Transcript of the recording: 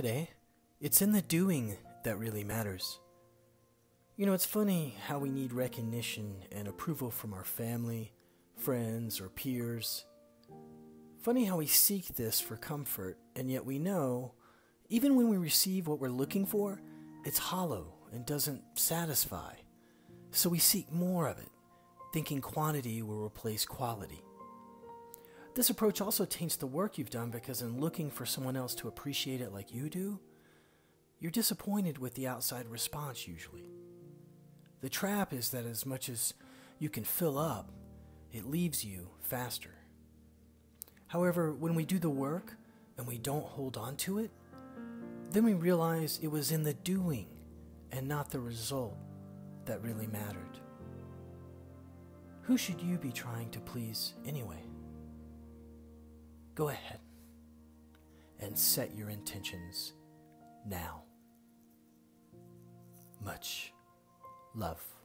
today. It's in the doing that really matters. You know, it's funny how we need recognition and approval from our family, friends, or peers. Funny how we seek this for comfort, and yet we know, even when we receive what we're looking for, it's hollow and doesn't satisfy. So we seek more of it, thinking quantity will replace quality. This approach also taints the work you've done, because in looking for someone else to appreciate it like you do, you're disappointed with the outside response usually. The trap is that as much as you can fill up, it leaves you faster. However, when we do the work and we don't hold on to it, then we realize it was in the doing and not the result that really mattered. Who should you be trying to please anyway? Go ahead and set your intentions now. Much love.